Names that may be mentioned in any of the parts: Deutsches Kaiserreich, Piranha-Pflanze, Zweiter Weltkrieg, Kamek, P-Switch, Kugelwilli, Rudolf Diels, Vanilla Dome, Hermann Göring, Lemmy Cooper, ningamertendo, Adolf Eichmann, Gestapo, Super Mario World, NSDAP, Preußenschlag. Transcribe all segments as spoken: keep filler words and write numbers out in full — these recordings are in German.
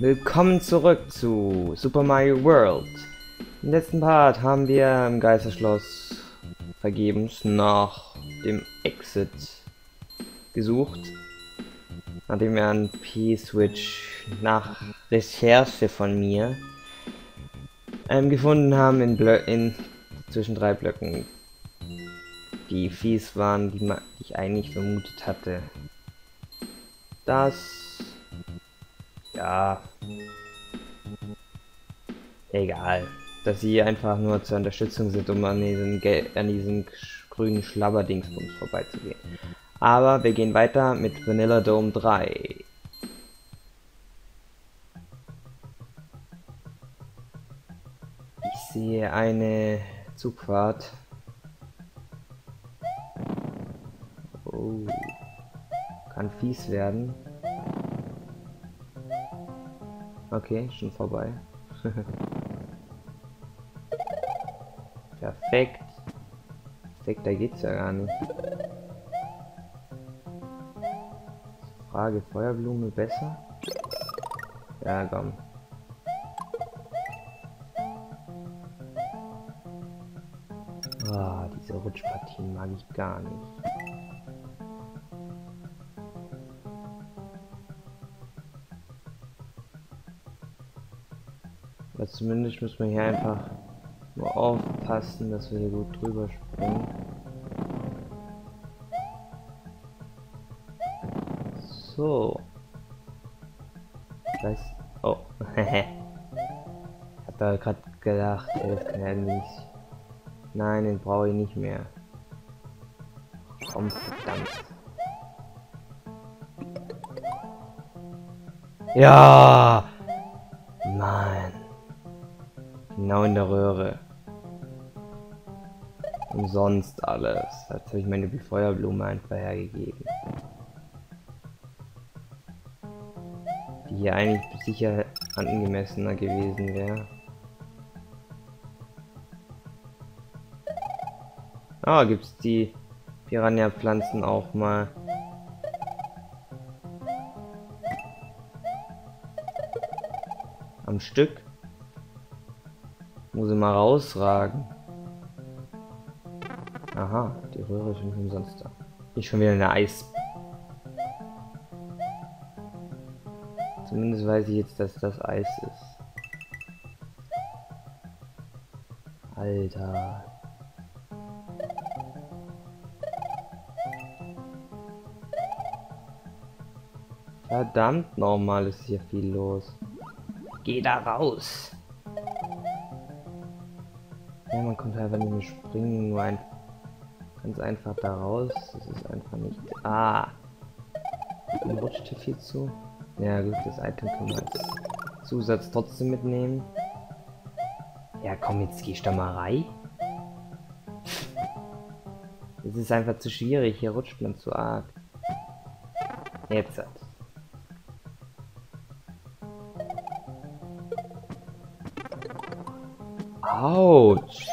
Willkommen zurück zu Super Mario World. Im letzten Part haben wir im Geisterschloss vergebens nach dem Exit gesucht. Nachdem wir an P-Switch nach Recherche von mir ähm, gefunden haben in, Blö in zwischen drei Blöcken, die fies waren, die, ma die ich eigentlich vermutet hatte. Das... ja... egal, dass sie einfach nur zur Unterstützung sind, um an diesen, Gel an diesen grünen Schlabberdingsbums vorbeizugehen. Aber wir gehen weiter mit Vanilla Dome drei. Ich sehe eine Zugfahrt. Oh, kann fies werden. Okay, schon vorbei. Perfekt. Perfekt, da geht's ja gar nicht. Frage, Feuerblume besser? Ja, komm. Ah, diese Rutschpartien mag ich gar nicht. Aber zumindest müssen wir hier einfach nur aufpassen, dass wir hier gut drüber springen. So. Das... oh. Ich hab da gerade gedacht, ey, das kann ja nicht... nein, den brauche ich nicht mehr. Komm, verdammt. Ja! Mann. Genau in der Röhre. Umsonst alles. Jetzt habe ich meine Feuerblume einfach hergegeben. Die hier eigentlich sicher angemessener gewesen wäre. Ah, gibt's die Piranha-Pflanzen auch mal. Am Stück. Muss ich mal rausragen. Aha, die Röhre ist nicht umsonst da. Nicht schon wieder eine Eis. Zumindest weiß ich jetzt, dass das Eis ist. Alter. Verdammt normal ist hier viel los. Geh da raus! Ja, man kommt einfach nicht mehr springen, nur ein, ganz einfach da raus. Das ist einfach nicht... ah! Dann rutscht hier viel zu. Ja gut, das Item kann man als Zusatz trotzdem mitnehmen. Ja komm, jetzt gehst du mal rein. Das ist einfach zu schwierig, hier rutscht man zu arg. Jetzt hat. Autsch!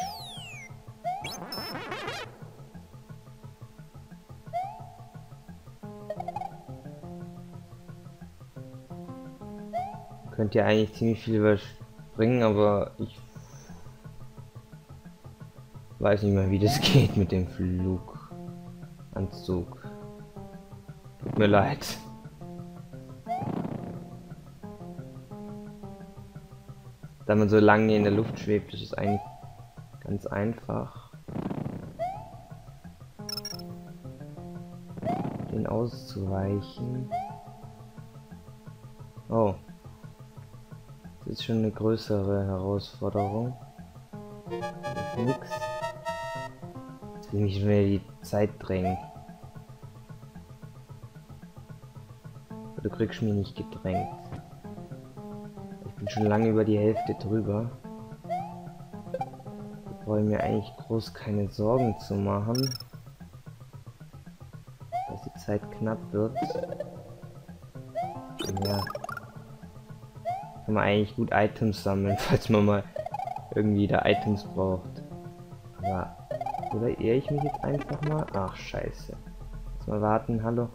Könnt ihr eigentlich ziemlich viel überspringen, aber ich weiß nicht mehr, wie das geht mit dem Fluganzug. Tut mir leid. Da man so lange in der Luft schwebt, ist es eigentlich ganz einfach, den auszuweichen. Oh. Das ist schon eine größere Herausforderung. Das ist nix. Jetzt will mich schon wieder die Zeit drängen. Aber du kriegst mich nicht gedrängt. Schon lange über die Hälfte drüber. Ich brauche mir eigentlich groß keine Sorgen zu machen, dass die Zeit knapp wird. Ja, kann man eigentlich gut Items sammeln, falls man mal irgendwie da Items braucht. Aber oder irre ich mich jetzt einfach mal? Ach scheiße. Lass mal warten, hallo.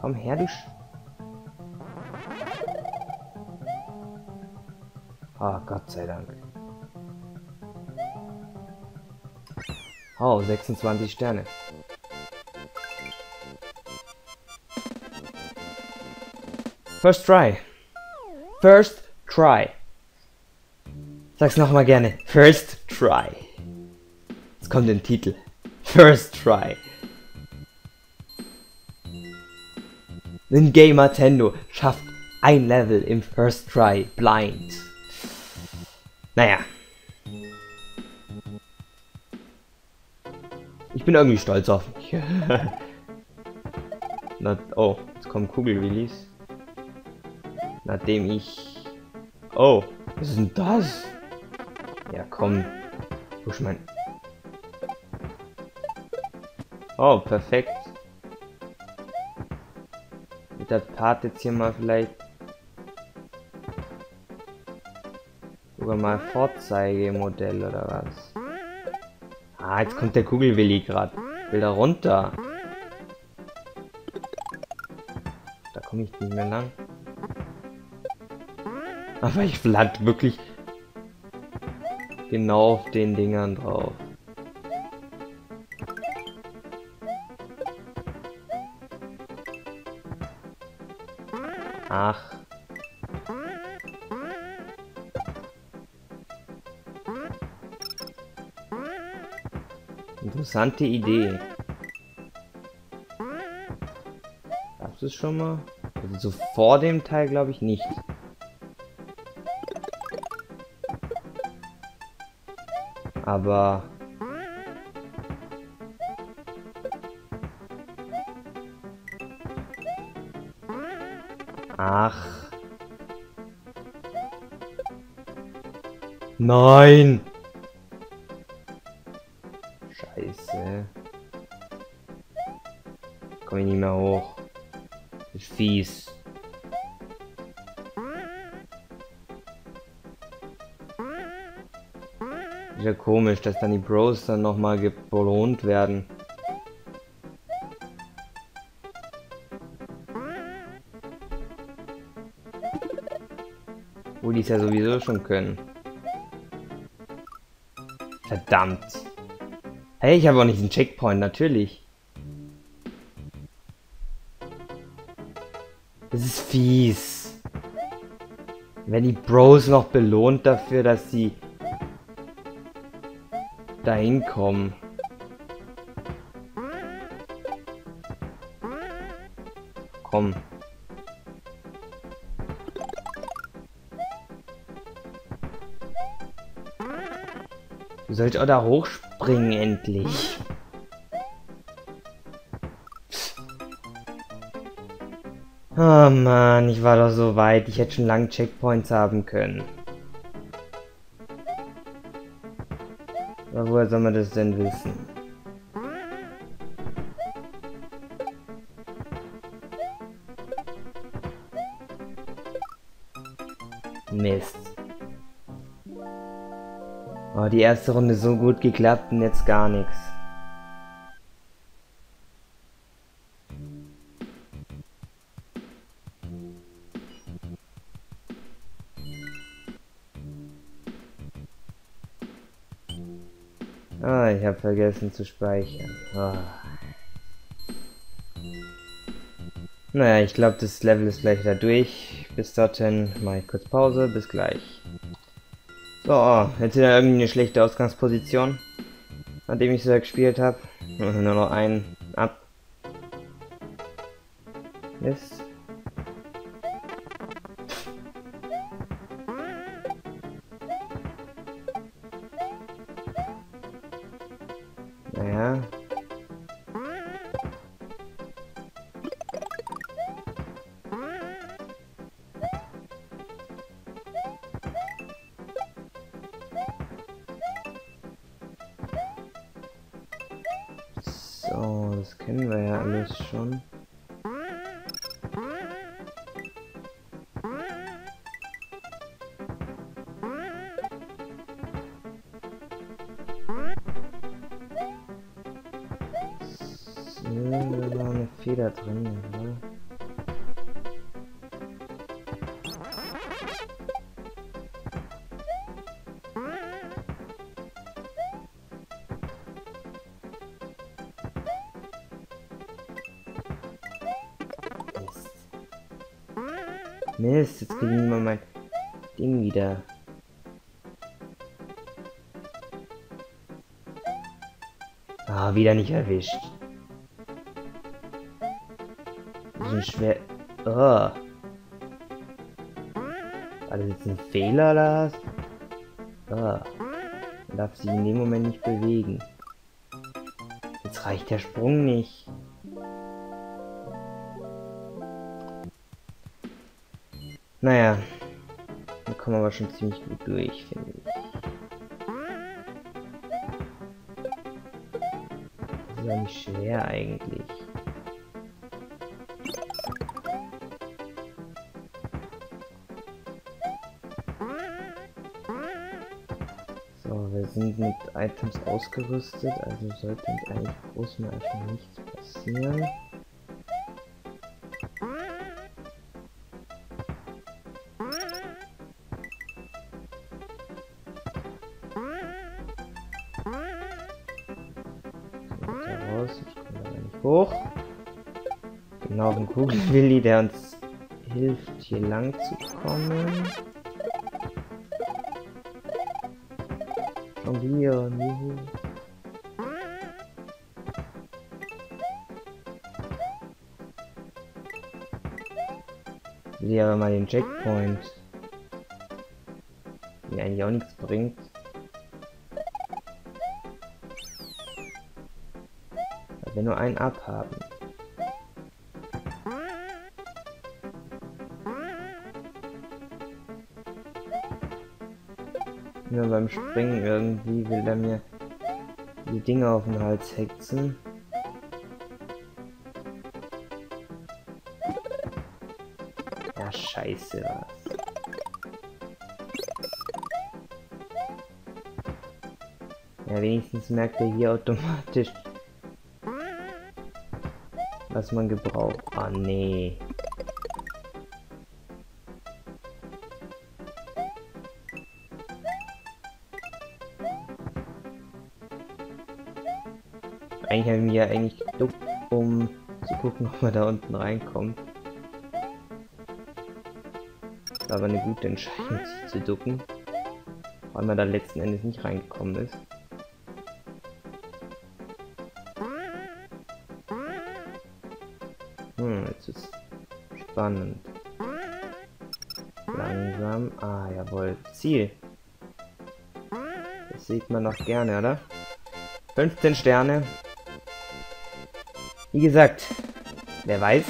Komm her, du Sch... Ah, Gott sei Dank. Oh, sechsundzwanzig Sterne. First try. First try. Sag's nochmal gerne. First try. Jetzt kommt ein Titel. First try. Ningamertendo schafft ein Level im First Try blind. Naja. Ich bin irgendwie stolz auf mich. Na, oh, jetzt kommen Kugelwillis. Nachdem ich... Oh, was ist denn das? Ja, komm. Push mein... Oh, perfekt. Mit der Part jetzt hier mal vielleicht... Sogar mal Vorzeigemodell oder was? Ah, jetzt kommt der Kugelwilli gerade. Will da runter. Da komme ich nicht mehr lang. Aber ich flatt wirklich genau auf den Dingern drauf. Ach. Interessante Idee. Gab's es schon mal? Also so vor dem Teil glaube ich nicht. Aber ach. Nein. Scheiße. Komme ich nicht mehr hoch. Das ist fies. Ist ja komisch, dass dann die Bros dann nochmal belohnt werden. Wo die es ja sowieso schon können. Verdammt. Hey, ich habe auch nicht einen Checkpoint, natürlich. Das ist fies. Wenn die Bros noch belohnt dafür, dass sie dahin kommen. Komm. Du sollst auch da hochspringen endlich. Psst. Oh Mann, ich war doch so weit. Ich hätte schon lange Checkpoints haben können. Aber woher soll man das denn wissen? Mist. Oh, die erste Runde so gut geklappt und jetzt gar nichts. Ah, ich habe vergessen zu speichern. Oh. Naja, ich glaube, das Level ist gleich wieder durch. Bis dorthin mache ich kurz Pause. Bis gleich. So, oh, jetzt wieder irgendeine schlechte Ausgangsposition, nachdem ich so gespielt habe. Nur noch einen ab. Mist. Naja. So, das kennen wir ja alles schon. Feder drin, ne? Mist, jetzt kriegen wir mein Ding wieder. Ah, wieder nicht erwischt. Das ist schwer. Oh. War das jetzt ein Fehler, Lars? Ah. Man darf sich in dem Moment nicht bewegen. Jetzt reicht der Sprung nicht. Naja, da kommen wir aber schon ziemlich gut durch, finde ich. Das ist ja nicht schwer eigentlich. So, wir sind mit Items ausgerüstet, also sollte uns eigentlich groß mal erstmal nichts passieren. Hoch. Genau, den Kugelwilli, der uns hilft, hier lang zu kommen. Jonglieren, juhu. Ich will aber mal den Checkpoint. Mir eigentlich auch nichts bringt. Wir nur einen abhaben. Nur beim Springen irgendwie will er mir die Dinger auf den Hals hexen. Ja, scheiße was. Ja, wenigstens merkt er hier automatisch, was man gebraucht. Ah, nee. Eigentlich haben wir ja eigentlich geduckt, um zu gucken, ob man da unten reinkommt. War aber eine gute Entscheidung, sich zu ducken. Weil man da letzten Endes nicht reingekommen ist. Hm, jetzt ist spannend. Langsam. Ah, jawohl. Ziel. Das sieht man noch gerne, oder? fünfzehn Sterne. Wie gesagt, wer weiß,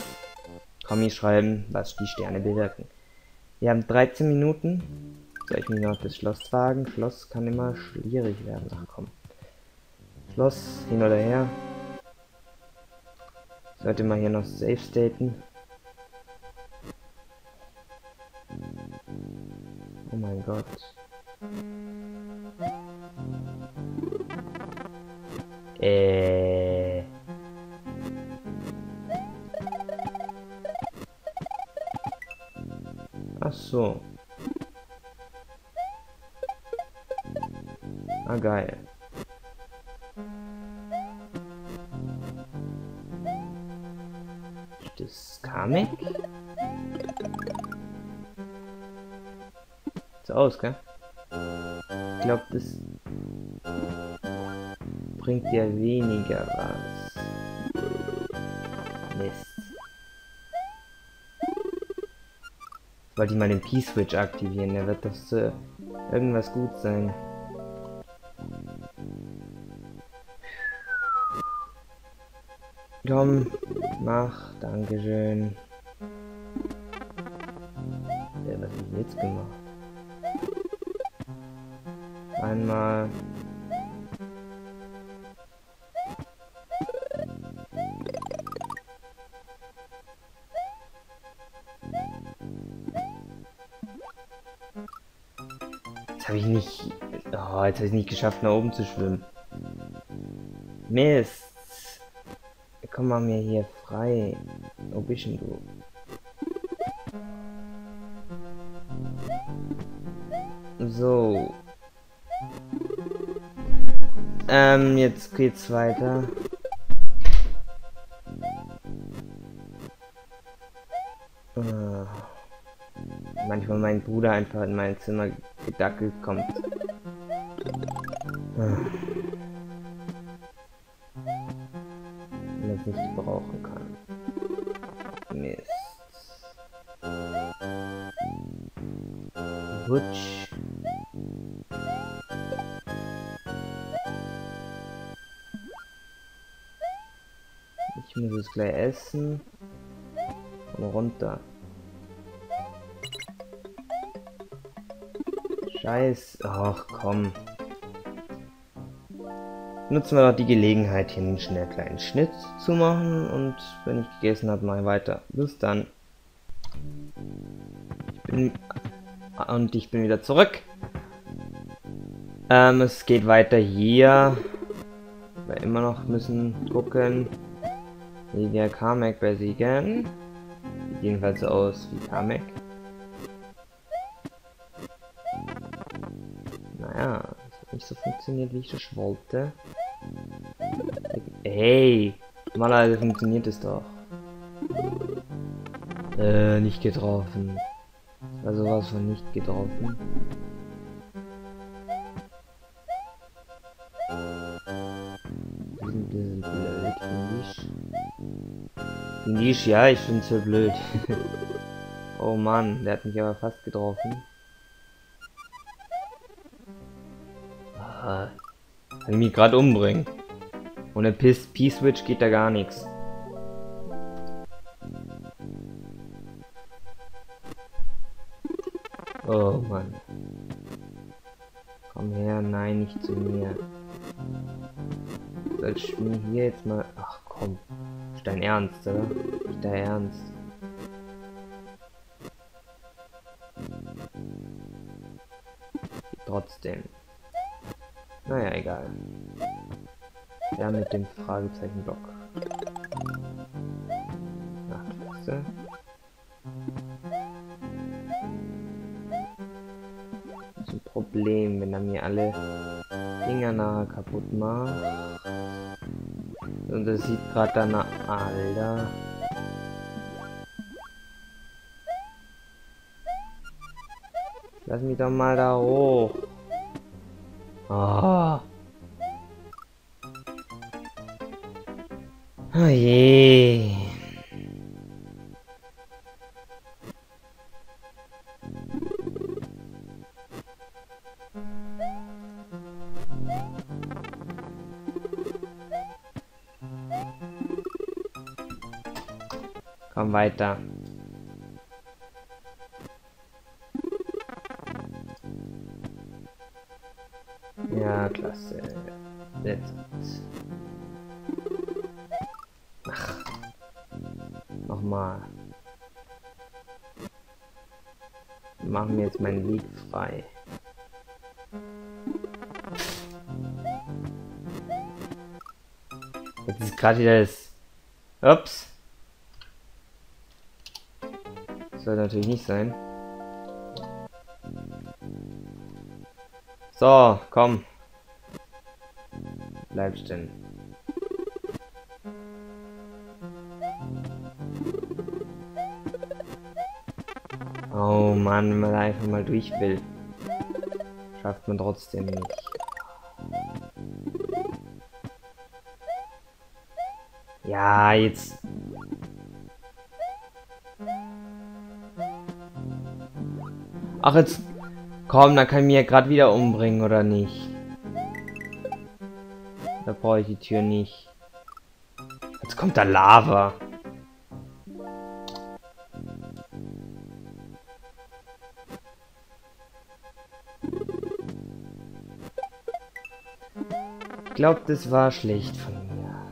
Kommi schreiben, was die Sterne bewirken. Wir haben dreizehn Minuten. Soll ich mich noch das Schloss wagen? Schloss kann immer schwierig werden. Ach komm. Schloss, hin oder her. Sollte man hier noch safe staten. Oh mein Gott. Äh. Ach so. Ah, geil. Das Kamek? So aus, gell? Ich glaube, das bringt ja weniger was. Mist. Wollte ich mal den P-Switch aktivieren, der wird doch so irgendwas gut sein. Komm, mach, dankeschön. Ja, was hab ich jetzt gemacht? Einmal. Jetzt habe ich nicht. Oh, jetzt habe ich nicht geschafft, nach oben zu schwimmen. Mist. Komm mal mir hier frei. Wo bist denn du? So. Ähm, jetzt geht's weiter. Ah. weil mein Bruder einfach in mein Zimmer gedackelt kommt. Wenn ich es nicht brauchen kann. Mist. Rutsch. Ich muss es gleich essen. Und runter. Scheiß. Ach komm. Nutzen wir doch die Gelegenheit, hier einen schnell kleinen Schnitt zu machen. Und wenn ich gegessen habe, mache ich weiter. Bis dann. Ich bin... Und ich bin wieder zurück. Ähm, es geht weiter hier. Wir immer noch müssen gucken, wie wir Kamek besiegen. Sieht jedenfalls so aus wie Kamek. Naja, das hat nicht so funktioniert, wie ich das wollte. Hey, normalerweise funktioniert es doch. Äh, nicht getroffen. Also war es von nicht getroffen. Die sind, die sind blöd, die Nisch. Ja, ich find's so blöd. Oh Mann, der hat mich aber fast getroffen. Ah, kann mich gerade umbringen. Ohne P-Switch geht da gar nichts. Oh Mann. Komm her, nein, nicht zu mir. Soll ich mir hier jetzt mal... Ach komm. Ist dein Ernst, oder? Ist dein Ernst. Trotzdem. Naja, egal. Ja, mit dem Fragezeichenblock. Nachtwechsel. Problem, wenn er mir alle Dinger nahe kaputt macht. Und das sieht gerade danach... Alter. Lass mich doch mal da hoch. Oh, oh je. Komm weiter. Ja, klasse. Jetzt. Ach. Nochmal. Machen wir jetzt meinen Weg frei. Jetzt ist gerade wieder das... Ups. Soll natürlich nicht sein. So, komm. Bleib stehen. Oh Mann, wenn man da einfach mal durch will. Schafft man trotzdem nicht. Ja, jetzt... Ach, jetzt komm, da kann ich mich ja gerade wieder umbringen, oder nicht? Da brauche ich die Tür nicht. Jetzt kommt da Lava. Ich glaube, das war schlecht von mir.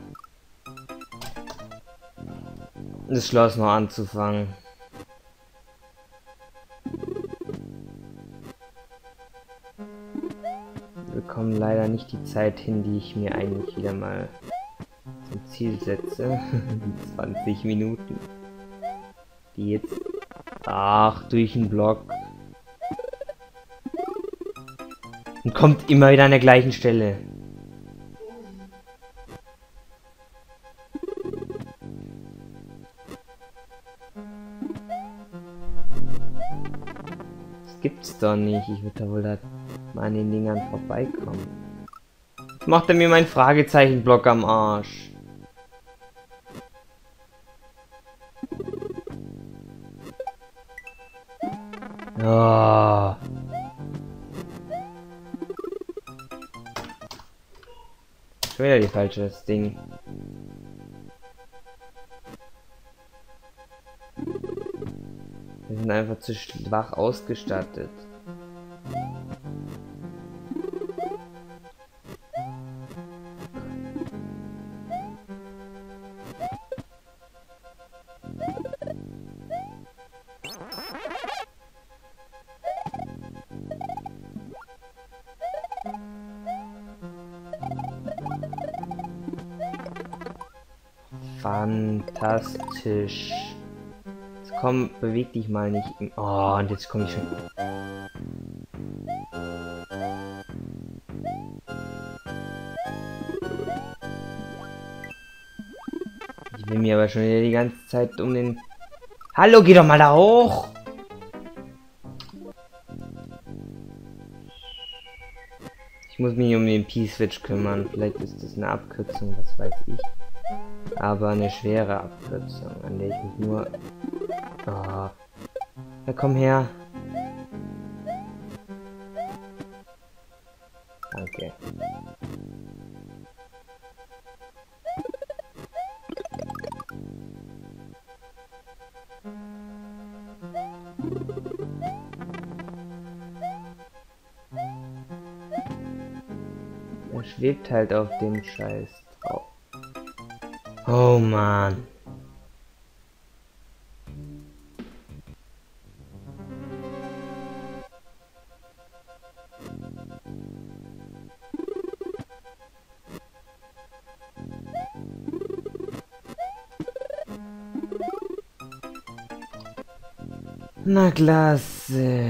Das Schloss noch anzufangen. Leider nicht die Zeit hin, die ich mir eigentlich wieder mal zum Ziel setze. zwanzig Minuten. Die jetzt... Ach, durch den Block. Und kommt immer wieder an der gleichen Stelle. gibt's doch nicht. Ich würde da wohl da mal an den Dingern vorbeikommen. Jetzt macht er mir meinen Fragezeichenblock am Arsch. Oh. Schon wieder die falsche Ding. Wir sind einfach zu schwach ausgestattet. Fantastisch. Jetzt komm, beweg dich mal nicht. Oh, und jetzt komme ich schon. Ich bin mir aber schon wieder die ganze Zeit um den... Hallo, geh doch mal da hoch! Ich muss mich um den P-Switch kümmern. Vielleicht ist das eine Abkürzung, was weiß ich. Aber eine schwere Abkürzung, an der ich mich nur... Oh. Na komm her. Danke. Er schwebt halt auf dem Scheiß drauf. Oh man. Na klasse.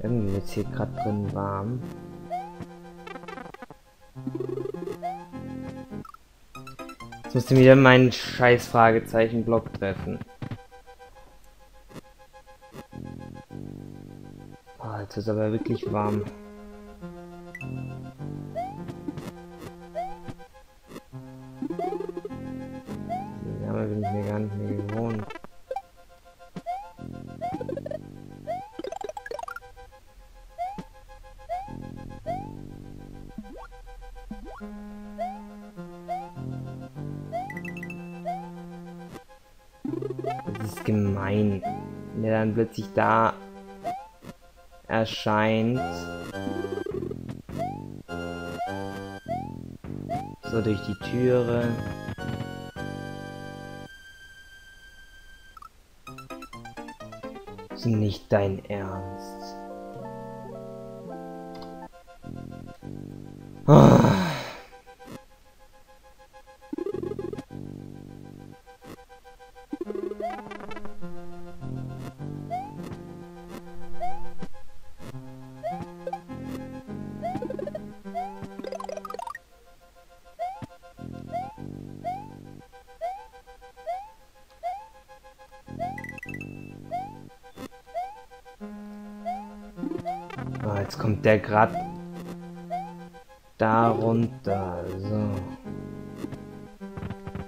Irgendwie wird es hier gerade drin warm. Jetzt musste ich wieder meinen scheiß Fragezeichenblock treffen. Oh, jetzt ist aber wirklich warm. Die Wärme bin ich mir gar nicht mehr gewohnt. Das ist gemein, wenn der dann plötzlich da erscheint. So durch die Türe. Das ist nicht dein Ernst. Oh. Oh, jetzt kommt der grad da runter, so.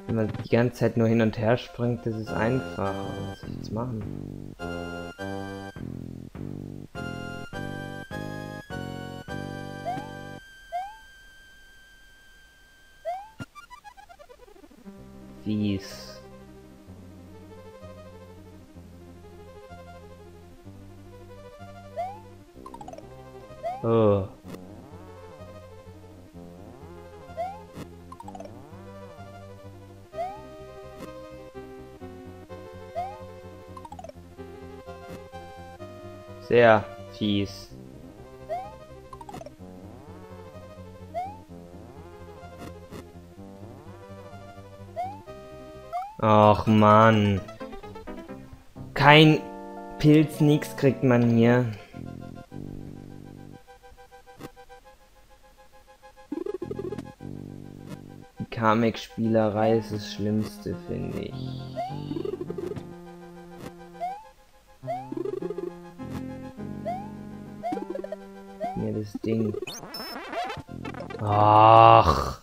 Wenn man die ganze Zeit nur hin und her springt, das ist einfach. Was soll ich jetzt machen? Fies. Oh. Sehr fies. Ach Mann. Kein Pilz, nix kriegt man hier. Kamek-Spielerei ist das Schlimmste, finde ich. Mir das Ding. Ach.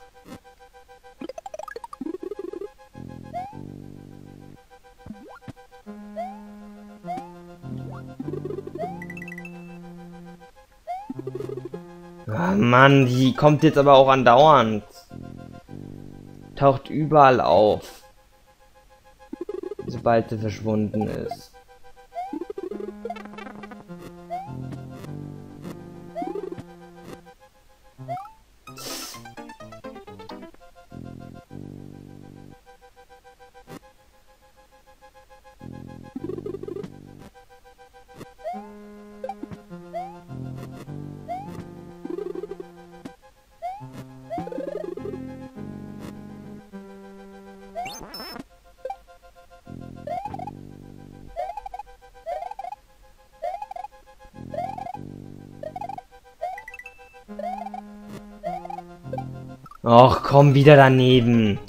Oh Mann, die kommt jetzt aber auch andauernd. Taucht überall auf. Sobald sie verschwunden ist. Och, komm, wieder daneben.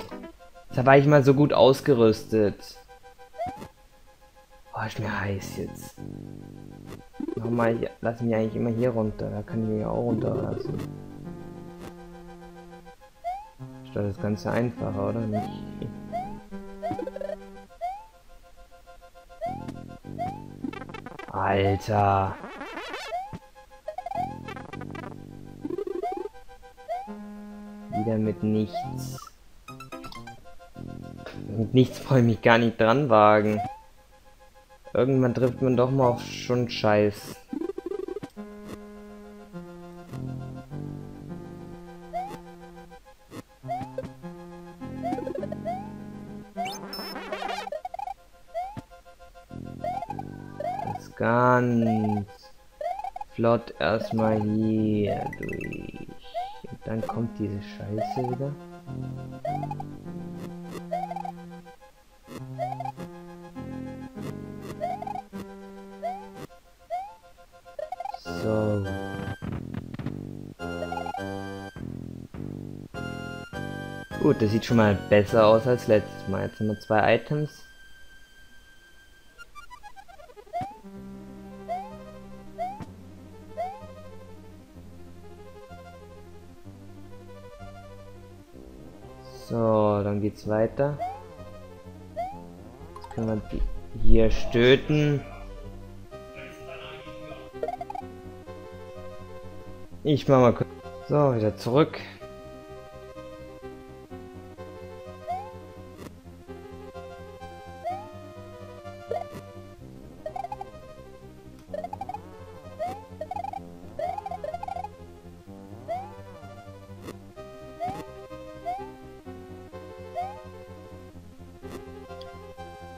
Da war ich mal so gut ausgerüstet. Oh, ist mir heiß jetzt. Nochmal, ich lasse mich eigentlich immer hier runter. Da kann ich mich auch runterlassen. Ist doch das Ganze einfacher, oder nicht? Alter. Mit nichts. Mit nichts freue ich mich gar nicht dran wagen. Irgendwann trifft man doch mal auf schon Scheiß. Das ganz flott erstmal hier durch. Dann kommt diese Scheiße wieder. So. Gut, das sieht schon mal besser aus als letztes Mal. Jetzt haben wir zwei Items. So, dann geht's weiter. Jetzt können wir hier stöten. Ich mach mal kurz. So, wieder zurück.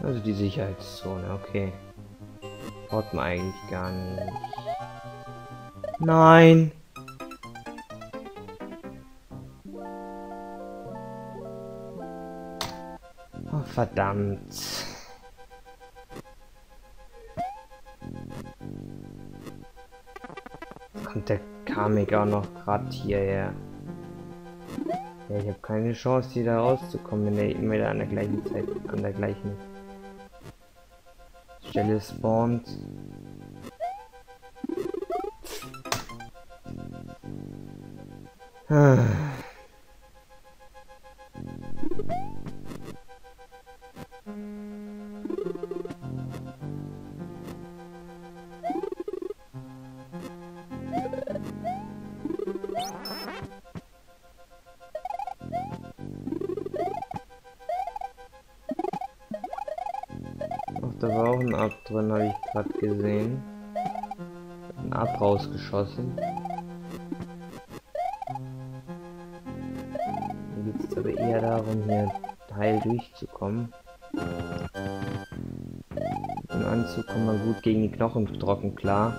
Also die Sicherheitszone, okay. Braucht man eigentlich gar nicht. Nein! Oh, verdammt. Jetzt kommt der Kamek auch noch gerade hierher. Ja, ich habe keine Chance, hier da rauszukommen, wenn der immer wieder an der gleichen Zeit, an der gleichen Stelle spawnt. Da war auch ein Ab drin, habe ich gerade gesehen. Ein Ab rausgeschossen. Hier geht es aber eher darum, hier heil durchzukommen. Im Anzug kommt man gut gegen die Knochen trocken klar.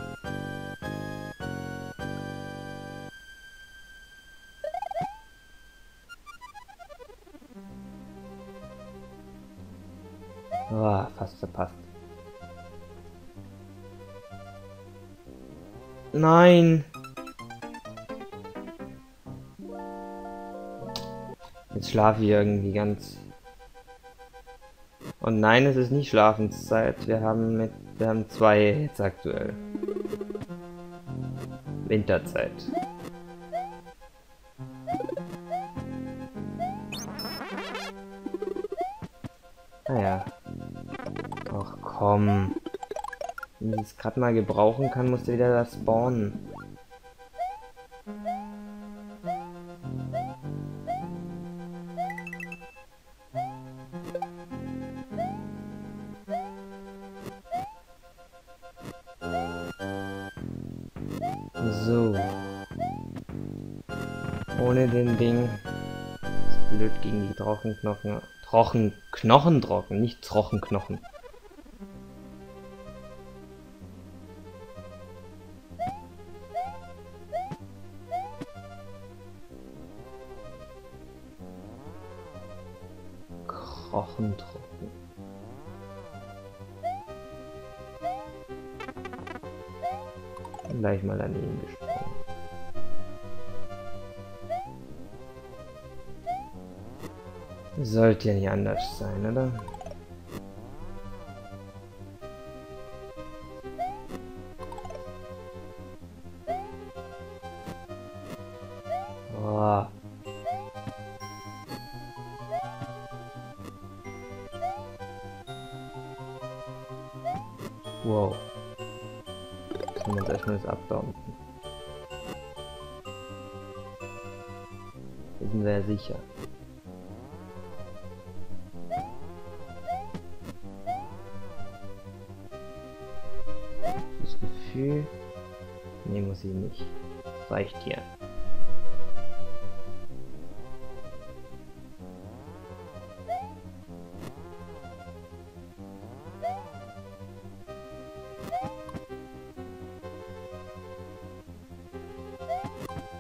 Oh, fast verpasst. Nein! Jetzt schlafe ich irgendwie ganz. Und nein, es ist nicht Schlafenszeit. Wir haben mit, wir haben zwei jetzt aktuell. Winterzeit. Naja. Ach komm. Wenn ich es gerade mal gebrauchen kann, musst du wieder das spawnen. So. Ohne den Ding. Ist blöd gegen die Trochenknochen. Trochen. Knochen trocken, nicht Trochenknochen. Krochen trocken. Gleich mal daneben gesprungen. Sollte ja nicht anders sein, oder? Oh. Wow. Können wir jetzt erstmal das abbauen. Wissen wir ja sicher. Das Gefühl... Ne, muss ich nicht. Das reicht hier.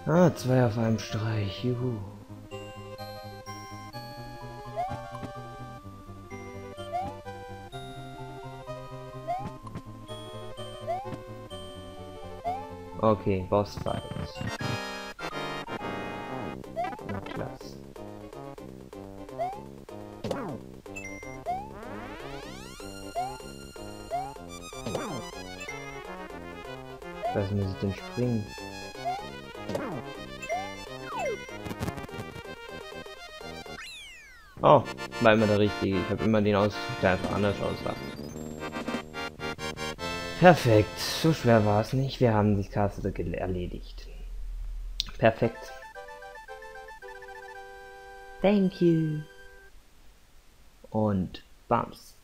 Ah, zwei auf einem Streich, juhu. Okay, Bossfight. Na klasse. Was muss ich denn springen? Oh, war immer der richtige. Ich habe immer den Ausdruck, der einfach anders aussah. Perfekt. So schwer war es nicht. Wir haben die Kasse erledigt. Perfekt. Thank you. Und bums.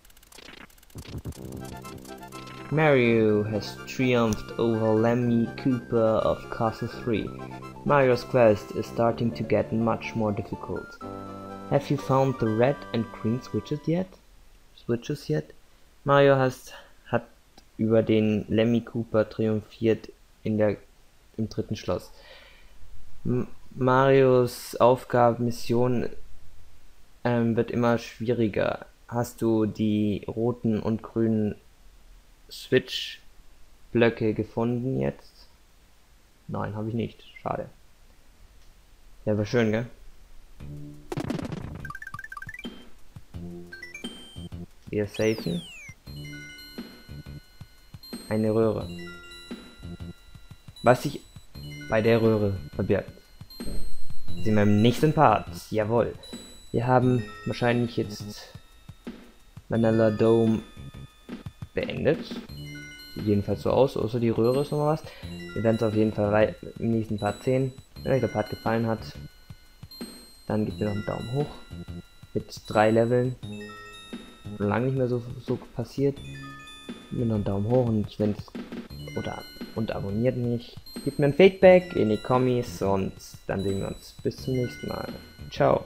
Mario has triumphed over Lemmy Cooper of Castle three. Mario's quest is starting to get much more difficult. Have you found the red and green switches yet? Switches yet? Mario has, hat über den Lemmy Cooper triumphiert in der, im dritten Schloss. M Marios Aufgabenmission ähm, wird immer schwieriger. Hast du die roten und grünen Switch-Blöcke gefunden jetzt? Nein, habe ich nicht. Schade. Ja, war schön, gell? Wir safen. Eine Röhre. Was sich bei der Röhre verbirgt. Sind wir im nächsten Part. Jawohl. Wir haben wahrscheinlich jetzt Vanilla Dome beendet. Sieht jedenfalls so aus. Außer die Röhre ist noch was. Wir werden es auf jeden Fall im nächsten Part sehen. Wenn euch der Part gefallen hat, dann gebt mir noch einen Daumen hoch. Mit drei Leveln. Lange nicht mehr so, so passiert. Gebt mir noch einen Daumen hoch und wenn's oder und abonniert mich. Gebt mir ein Feedback in die Kommis und dann sehen wir uns bis zum nächsten Mal. Ciao.